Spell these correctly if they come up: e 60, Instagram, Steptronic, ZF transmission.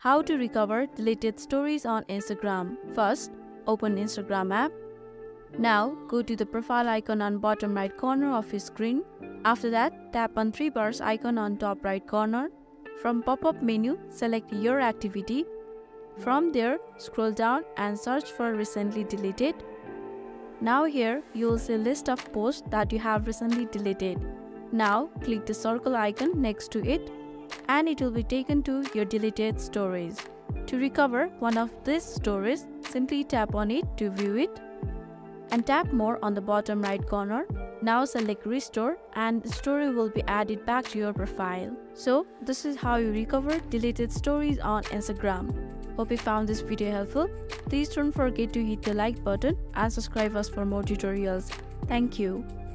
How to recover deleted stories on Instagram. First, open Instagram app. Now, go to the profile icon on bottom right corner of your screen. After that, tap on three bars icon on top right corner. From pop-up menu, select your activity. From there, scroll down and search for recently deleted. Now here, you'll see a list of posts that you have recently deleted. Now, click the circle icon next to it, and it will be taken to your deleted stories. To recover one of these stories, simply tap on it to view it, and tap more on the bottom right corner. Now select restore, and the story will be added back to your profile. So this is how you recover deleted stories on Instagram. Hope you found this video helpful. Please don't forget to hit the like button and subscribe us for more tutorials. Thank you.